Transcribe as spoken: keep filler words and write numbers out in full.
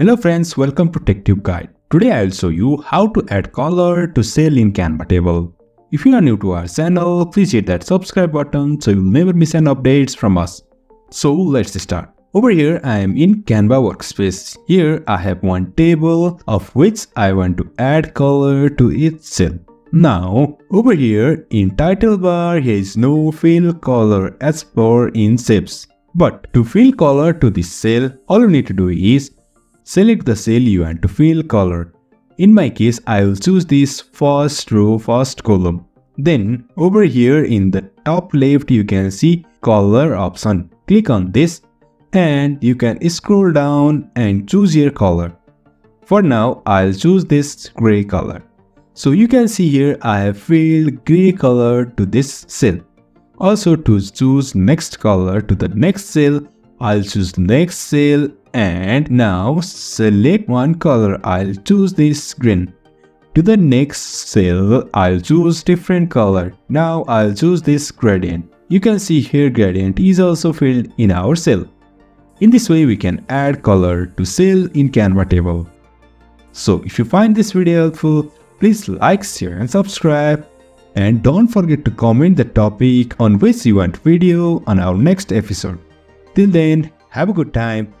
Hello friends, welcome to TechTube Guide. Today I will show you how to add color to cell in Canva table. If you are new to our channel, please hit that subscribe button so you will never miss any updates from us. So let's start. Over here I am in Canva workspace. Here I have one table of which I want to add color to each cell. Now over here in title bar here is no fill color as per in shapes. But to fill color to this cell, all you need to do is select the cell you want to fill color. In my case, I will choose this first row, first column. Then over here in the top left you can see color option. Click on this and you can scroll down and choose your color. For now, I'll choose this gray color. So you can see here I have filled gray color to this cell. Also to choose next color to the next cell, I'll choose next cell and now select one color, I'll choose this green. To the next cell, I'll choose different color. Now I'll choose this gradient. You can see here gradient is also filled in our cell. In this way we can add color to cell in Canva table. So if you find this video helpful, please like, share and subscribe. And don't forget to comment the topic on which you want video on our next episode. Till then, have a good time.